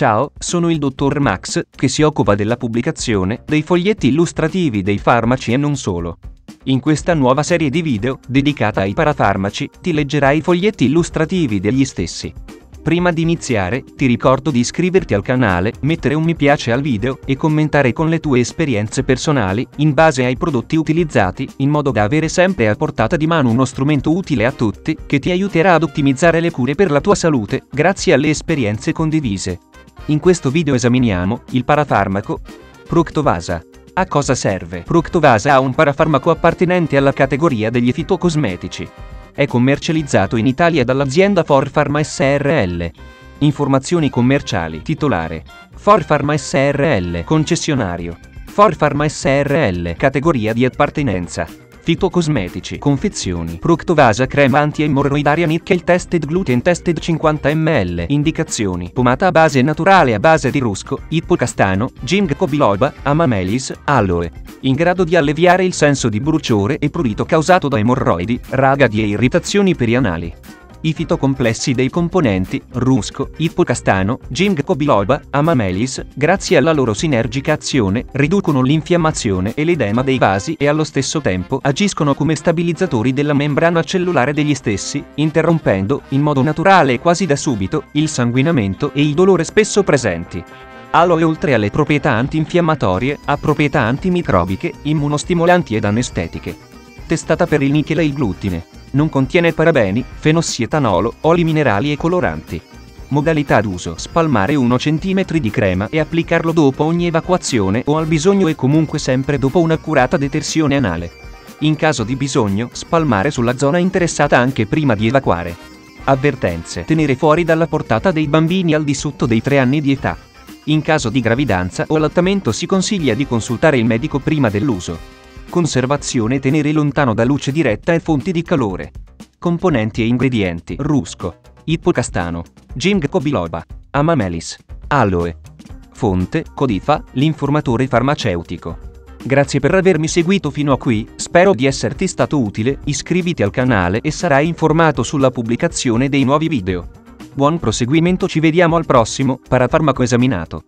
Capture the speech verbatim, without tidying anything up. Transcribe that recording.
Ciao, sono il dottor Max, che si occupa della pubblicazione dei foglietti illustrativi dei farmaci e non solo. In questa nuova serie di video, dedicata ai parafarmaci, ti leggerai i foglietti illustrativi degli stessi. Prima di iniziare, ti ricordo di iscriverti al canale, mettere un mi piace al video e commentare con le tue esperienze personali, in base ai prodotti utilizzati, in modo da avere sempre a portata di mano uno strumento utile a tutti, che ti aiuterà ad ottimizzare le cure per la tua salute, grazie alle esperienze condivise. In questo video esaminiamo il parafarmaco ProctoVasa. A cosa serve? ProctoVasa è un parafarmaco appartenente alla categoria degli fitocosmetici. È commercializzato in Italia dall'azienda Forfarma S R L. Informazioni commerciali. Titolare: Forfarma S R L. Concessionario: Forfarma S R L. Categoria di appartenenza: fitocosmetici. Confezioni: ProctoVasa crema anti-emorroidaria nickel tested gluten tested cinquanta millilitri. Indicazioni: pomata a base naturale a base di rusco, ippocastano, ginkgo biloba, amamelis, aloe. In grado di alleviare il senso di bruciore e prurito causato da emorroidi, ragadi e irritazioni perianali. I fitocomplessi dei componenti, rusco, ippocastano, ginkgo biloba, amamelis, grazie alla loro sinergica azione, riducono l'infiammazione e l'edema dei vasi e allo stesso tempo agiscono come stabilizzatori della membrana cellulare degli stessi, interrompendo, in modo naturale e quasi da subito, il sanguinamento e il dolore spesso presenti. Aloe, oltre alle proprietà antinfiammatorie, ha proprietà antimicrobiche, immunostimolanti ed anestetiche. Testata per il nichel e il glutine. Non contiene parabeni, fenossietanolo, oli minerali e coloranti. Modalità d'uso: spalmare uno centimetro di crema e applicarlo dopo ogni evacuazione o al bisogno e comunque sempre dopo un'accurata detersione anale. In caso di bisogno, spalmare sulla zona interessata anche prima di evacuare. Avvertenze: tenere fuori dalla portata dei bambini al di sotto dei tre anni di età. In caso di gravidanza o allattamento si consiglia di consultare il medico prima dell'uso. Conservazione: tenere lontano da luce diretta e fonti di calore. Componenti e ingredienti: rusco, ippocastano, ginkgo biloba, amamelis, aloe. Fonte: Codifa, l'informatore farmaceutico. Grazie per avermi seguito fino a qui, spero di esserti stato utile, iscriviti al canale e sarai informato sulla pubblicazione dei nuovi video. Buon proseguimento, ci vediamo al prossimo parafarmaco esaminato.